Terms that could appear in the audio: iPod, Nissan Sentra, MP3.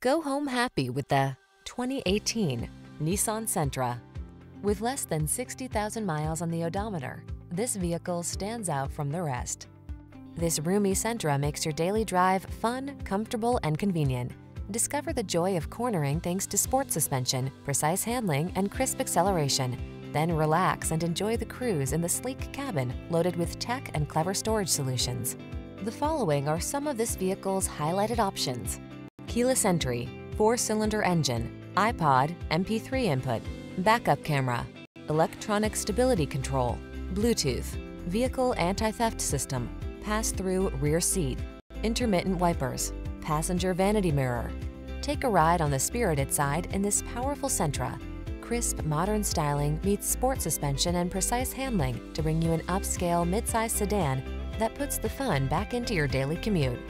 Go home happy with the 2018 Nissan Sentra. With less than 60,000 miles on the odometer, this vehicle stands out from the rest. This roomy Sentra makes your daily drive fun, comfortable, and convenient. Discover the joy of cornering thanks to sport suspension, precise handling, and crisp acceleration. Then relax and enjoy the cruise in the sleek cabin loaded with tech and clever storage solutions. The following are some of this vehicle's highlighted options: keyless entry, 4-cylinder engine, iPod, MP3 input, backup camera, electronic stability control, Bluetooth, vehicle anti-theft system, pass-through rear seat, intermittent wipers, passenger vanity mirror. Take a ride on the spirited side in this powerful Sentra. Crisp, modern styling meets sport suspension and precise handling to bring you an upscale midsize sedan that puts the fun back into your daily commute.